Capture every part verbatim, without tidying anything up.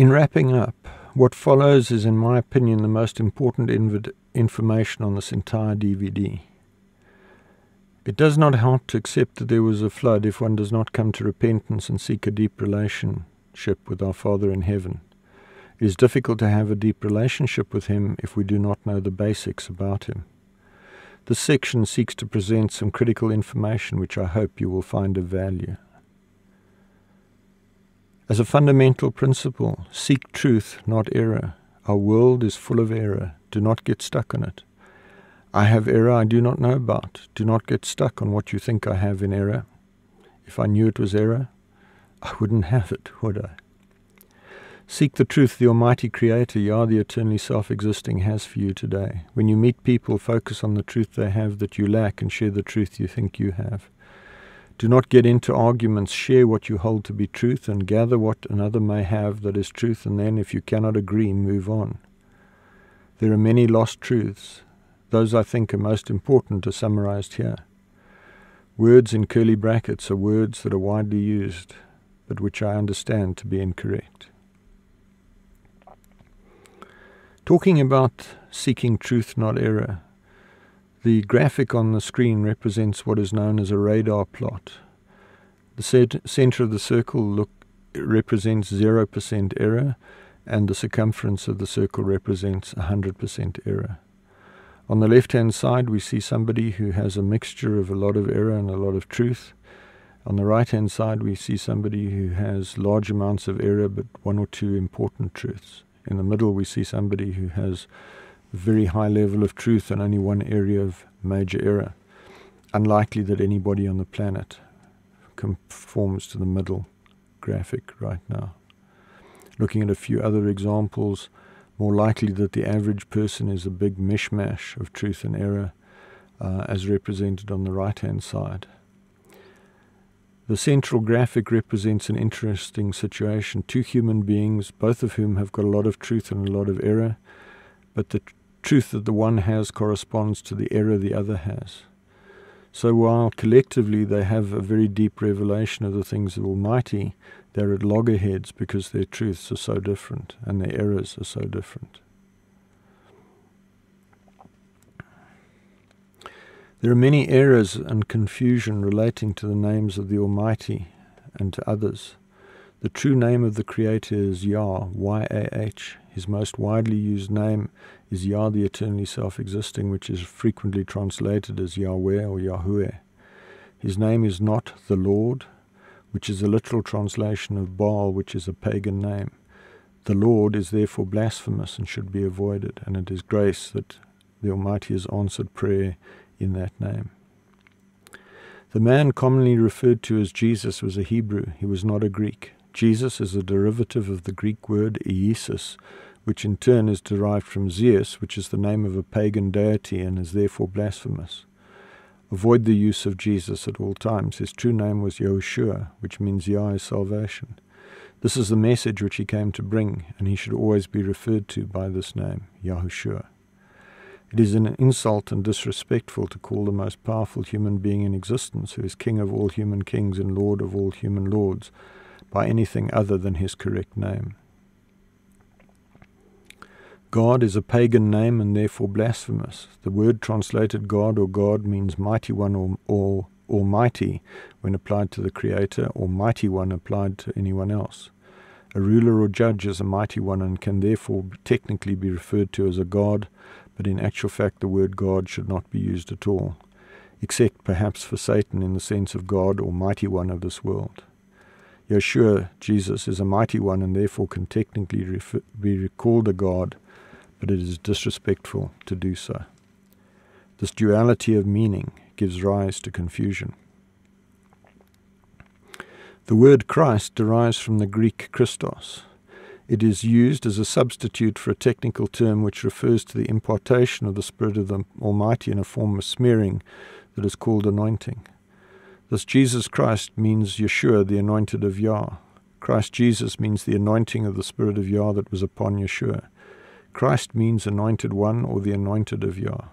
In wrapping up, what follows is, in my opinion, the most important inv- information on this entire D V D. It does not help to accept that there was a flood if one does not come to repentance and seek a deep relationship with our Father in heaven. It is difficult to have a deep relationship with Him if we do not know the basics about Him. This section seeks to present some critical information which I hope you will find of value. As a fundamental principle, seek truth, not error. Our world is full of error. Do not get stuck on it. I have error I do not know about. Do not get stuck on what you think I have in error. If I knew it was error, I wouldn't have it, would I? Seek the truth the Almighty Creator, Yah, the eternally self-existing, has for you today. When you meet people, focus on the truth they have that you lack and share the truth you think you have. Do not get into arguments. Share what you hold to be truth and gather what another may have that is truth, and then, if you cannot agree, move on. There are many lost truths. Those I think are most important are summarized here. Words in curly brackets are words that are widely used, but which I understand to be incorrect. Talking about seeking truth, not error, the graphic on the screen represents what is known as a radar plot. The center of the circle look, represents zero percent error, and the circumference of the circle represents one hundred percent error. On the left-hand side, we see somebody who has a mixture of a lot of error and a lot of truth. On the right-hand side, we see somebody who has large amounts of error, but one or two important truths. In the middle, we see somebody who has a very high level of truth and only one area of major error. Unlikely that anybody on the planet conforms to the middle graphic right now. Looking at a few other examples, more likely that the average person is a big mishmash of truth and error, uh, as represented on the right-hand side. The central graphic represents an interesting situation. Two human beings, both of whom have got a lot of truth and a lot of error, but the tr- truth that the one has corresponds to the error the other has. So while collectively they have a very deep revelation of the things of Almighty, they're at loggerheads because their truths are so different and their errors are so different. There are many errors and confusion relating to the names of the Almighty and to others. The true name of the Creator is Yah, Y A H. His most widely used name is Yah, the eternally self-existing, which is frequently translated as Yahweh or Yahweh. His name is not the Lord, which is a literal translation of Baal, which is a pagan name. The Lord is therefore blasphemous and should be avoided, and it is grace that the Almighty has answered prayer in that name. The man commonly referred to as Jesus was a Hebrew. He was not a Greek. Jesus is a derivative of the Greek word Iesus, which in turn is derived from Zeus, which is the name of a pagan deity and is therefore blasphemous. Avoid the use of Jesus at all times. His true name was Yehoshua, which means Yah is salvation. This is the message which he came to bring, and he should always be referred to by this name, Yehoshua. It is an insult and disrespectful to call the most powerful human being in existence, who is King of all human kings and Lord of all human lords, by anything other than his correct name. God is a pagan name and therefore blasphemous. The word translated God or God means mighty one or, or almighty when applied to the Creator, or mighty one applied to anyone else. A ruler or judge is a mighty one and can therefore technically be referred to as a god, but in actual fact the word God should not be used at all, except perhaps for Satan in the sense of God or mighty one of this world. Yeshua, Jesus, is a mighty one and therefore can technically refer, be called a God, but it is disrespectful to do so. This duality of meaning gives rise to confusion. The word Christ derives from the Greek Christos. It is used as a substitute for a technical term which refers to the impartation of the Spirit of the Almighty in a form of smearing that is called anointing. This Jesus Christ means Yeshua, the anointed of Yah. Christ Jesus means the anointing of the Spirit of Yah that was upon Yeshua. Christ means anointed one or the anointed of Yah.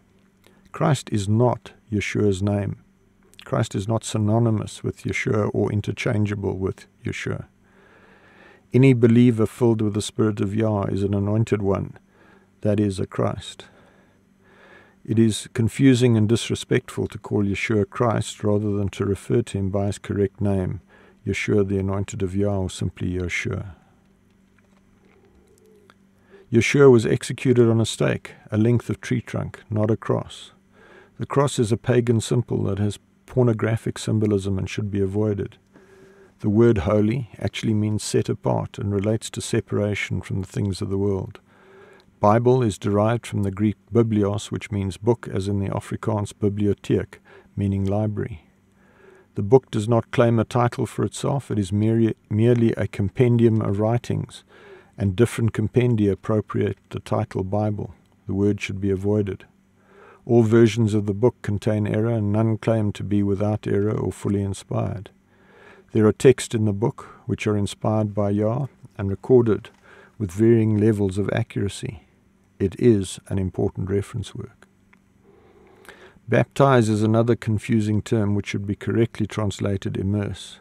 Christ is not Yeshua's name. Christ is not synonymous with Yeshua or interchangeable with Yeshua. Any believer filled with the Spirit of Yah is an anointed one, that is, a Christ. It is confusing and disrespectful to call Yeshua Christ rather than to refer to him by his correct name, Yeshua the Anointed of Yah, or simply Yeshua. Yeshua was executed on a stake, a length of tree trunk, not a cross. The cross is a pagan symbol that has pornographic symbolism and should be avoided. The word holy actually means set apart and relates to separation from the things of the world. Bible is derived from the Greek biblios, which means book, as in the Afrikaans bibliotheek, meaning library. The book does not claim a title for itself. It is merely a compendium of writings, and different compendia appropriate the title Bible. The word should be avoided. All versions of the book contain error, and none claim to be without error or fully inspired. There are texts in the book which are inspired by Yah and recorded with varying levels of accuracy. It is an important reference work. Baptize is another confusing term which should be correctly translated immerse.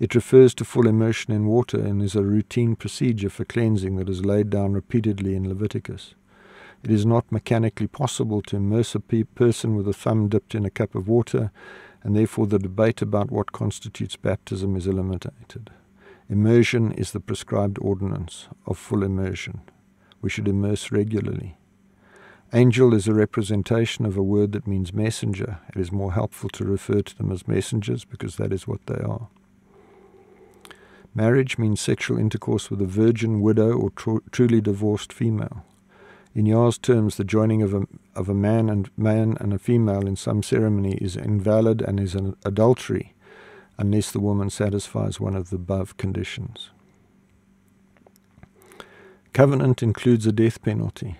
It refers to full immersion in water and is a routine procedure for cleansing that is laid down repeatedly in Leviticus. It is not mechanically possible to immerse a person with a thumb dipped in a cup of water, and therefore the debate about what constitutes baptism is eliminated. Immersion is the prescribed ordinance of full immersion. We should immerse regularly. Angel is a representation of a word that means messenger. It is more helpful to refer to them as messengers because that is what they are. Marriage means sexual intercourse with a virgin, widow, or tr truly divorced female. In Yah's terms, the joining of a, of a man and man and a female in some ceremony is invalid and is an adultery, unless the woman satisfies one of the above conditions. Covenant includes a death penalty.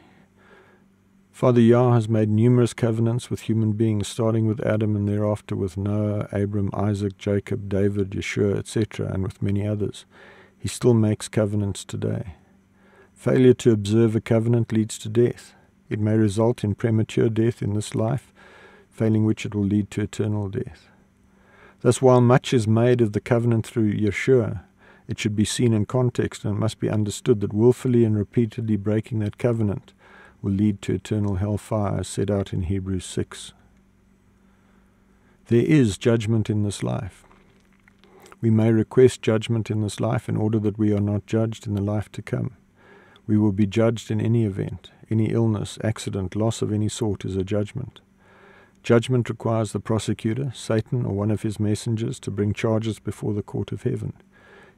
Father Yah has made numerous covenants with human beings, starting with Adam and thereafter with Noah, Abram, Isaac, Jacob, David, Yeshua, et cetera, and with many others. He still makes covenants today. Failure to observe a covenant leads to death. It may result in premature death in this life, failing which it will lead to eternal death. Thus, while much is made of the covenant through Yeshua, it should be seen in context and must be understood that willfully and repeatedly breaking that covenant will lead to eternal hellfire, as set out in Hebrews six. There is judgment in this life. We may request judgment in this life in order that we are not judged in the life to come. We will be judged in any event. Any illness, accident, loss of any sort is a judgment. Judgment requires the prosecutor, Satan, or one of his messengers to bring charges before the court of heaven.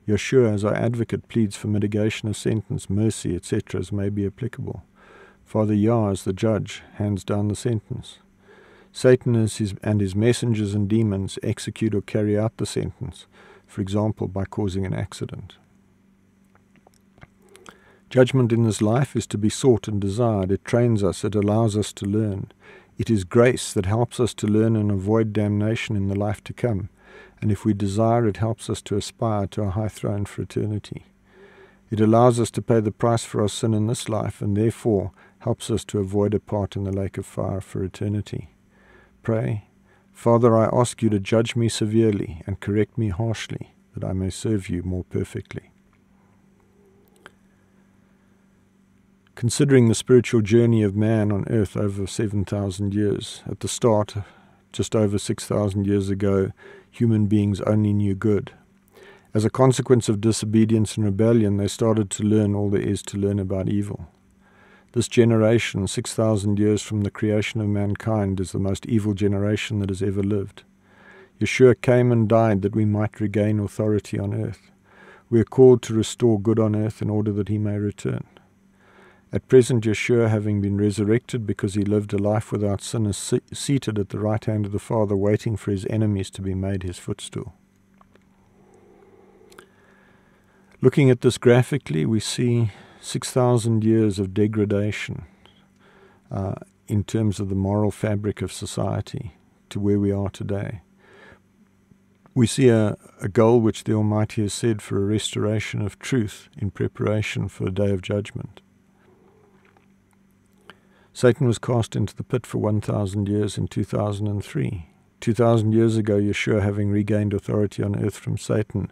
Yeshua, as our advocate, pleads for mitigation of sentence, mercy, et cetera, as may be applicable. Father Yah, as the judge, hands down the sentence. Satan is his, and his messengers and demons execute or carry out the sentence, for example, by causing an accident. Judgment in this life is to be sought and desired. It trains us. It allows us to learn. It is grace that helps us to learn and avoid damnation in the life to come. And if we desire, it helps us to aspire to a high throne for eternity. It allows us to pay the price for our sin in this life and therefore helps us to avoid a part in the lake of fire for eternity. Pray, Father, I ask you to judge me severely and correct me harshly, that I may serve you more perfectly. Considering the spiritual journey of man on earth over seven thousand years, at the start, just over six thousand years ago, human beings only knew good. As a consequence of disobedience and rebellion, they started to learn all there is to learn about evil. This generation, six thousand years from the creation of mankind, is the most evil generation that has ever lived. Yeshua came and died that we might regain authority on earth. We are called to restore good on earth in order that he may return. At present, Yeshua, having been resurrected because he lived a life without sin, is seated at the right hand of the Father, waiting for his enemies to be made his footstool. Looking at this graphically, we see six thousand years of degradation uh, in terms of the moral fabric of society to where we are today. We see a, a goal which the Almighty has said for a restoration of truth in preparation for a day of judgment. Satan was cast into the pit for one thousand years in two thousand three. two thousand years ago, Yeshua, having regained authority on earth from Satan,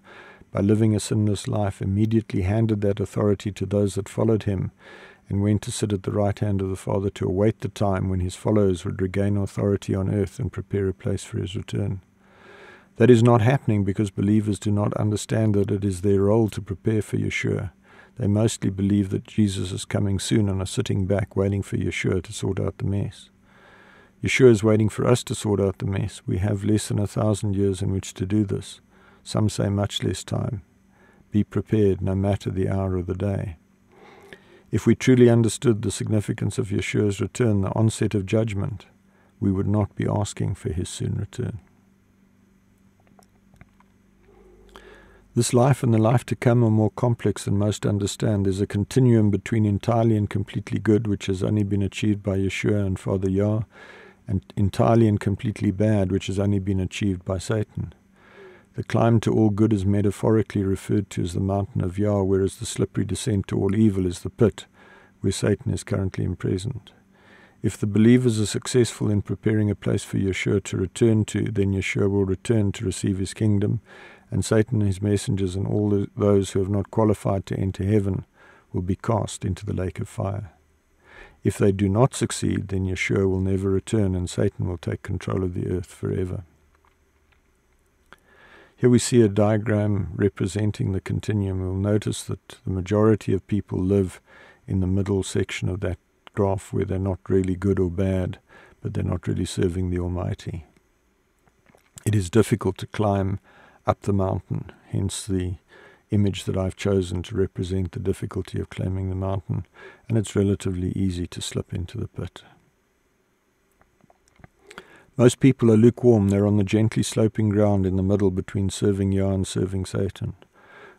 by living a sinless life, immediately handed that authority to those that followed him, and went to sit at the right hand of the Father to await the time when his followers would regain authority on earth and prepare a place for his return. That is not happening because believers do not understand that it is their role to prepare for Yeshua. They mostly believe that Jesus is coming soon and are sitting back waiting for Yeshua to sort out the mess. Yeshua is waiting for us to sort out the mess. We have less than a thousand years in which to do this. Some say much less time. Be prepared no matter the hour of the day. If we truly understood the significance of Yeshua's return, the onset of judgment, we would not be asking for his soon return. This life and the life to come are more complex than most understand. There's a continuum between entirely and completely good, which has only been achieved by Yeshua and Father Yah, and entirely and completely bad, which has only been achieved by Satan. The climb to all good is metaphorically referred to as the mountain of Yah, whereas the slippery descent to all evil is the pit, where Satan is currently imprisoned. If the believers are successful in preparing a place for Yeshua to return to, then Yeshua will return to receive his kingdom, and Satan, his messengers, and all those who have not qualified to enter heaven will be cast into the lake of fire. If they do not succeed, then Yeshua will never return, and Satan will take control of the earth forever. Here we see a diagram representing the continuum. We'll notice that the majority of people live in the middle section of that graph where they're not really good or bad, but they're not really serving the Almighty. It is difficult to climb up the mountain, hence the image that I've chosen to represent the difficulty of climbing the mountain, and it's relatively easy to slip into the pit. Most people are lukewarm. They're on the gently sloping ground in the middle between serving Yah and serving Satan.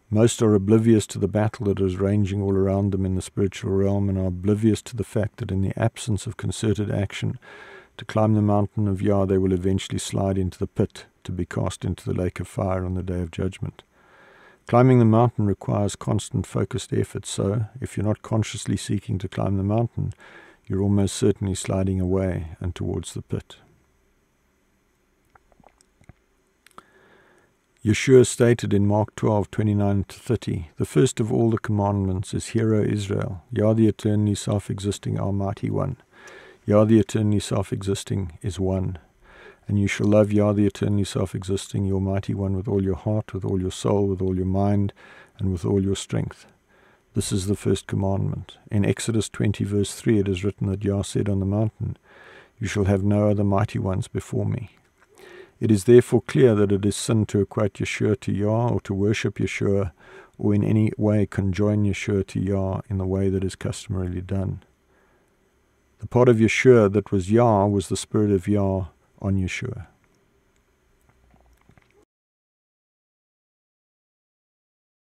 Most are oblivious to the battle that is raging all around them in the spiritual realm, and are oblivious to the fact that in the absence of concerted action to climb the mountain of Yah, they will eventually slide into the pit to be cast into the lake of fire on the day of judgment. Climbing the mountain requires constant focused effort, so if you're not consciously seeking to climb the mountain, you're almost certainly sliding away and towards the pit. Yeshua stated in Mark twelve, twenty-nine to thirty, "The first of all the commandments is, Hear, O Israel, Yah the eternally self-existing Almighty One. Yah the eternally self-existing is one. And you shall love Yah the eternally self-existing, your Mighty One, with all your heart, with all your soul, with all your mind, and with all your strength. This is the first commandment." In Exodus twenty, verse three, it is written that Yah said on the mountain, "You shall have no other mighty ones before me." It is therefore clear that it is sin to equate Yeshua to Yah, or to worship Yeshua, or in any way conjoin Yeshua to Yah in the way that is customarily done. The part of Yeshua that was Yah was the Spirit of Yah on Yeshua.